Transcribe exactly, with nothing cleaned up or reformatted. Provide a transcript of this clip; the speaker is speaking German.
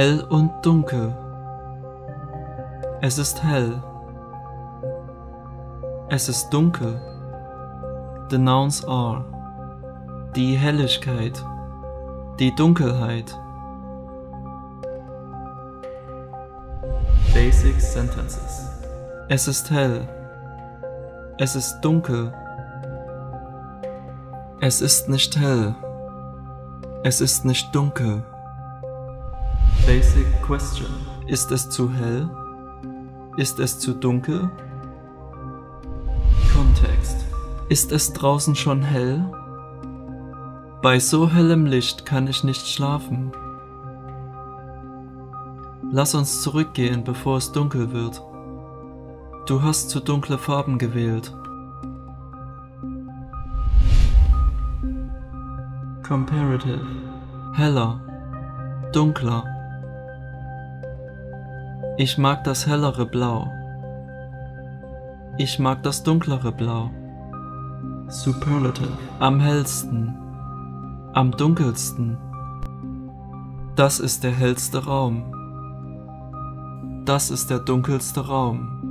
Hell und dunkel. Es ist hell. Es ist dunkel. The nouns are die Helligkeit, die Dunkelheit. Basic sentences. Es ist hell. Es ist dunkel. Es ist nicht hell. Es ist nicht dunkel. Basic question. Ist es zu hell? Ist es zu dunkel? Kontext. Ist es draußen schon hell? Bei so hellem Licht kann ich nicht schlafen. Lass uns zurückgehen, bevor es dunkel wird. Du hast zu dunkle Farben gewählt. Comparative. Heller, dunkler. Ich mag das hellere Blau. Ich mag das dunklere Blau. Superlative. Am hellsten, am dunkelsten. Das ist der hellste Raum. Das ist der dunkelste Raum.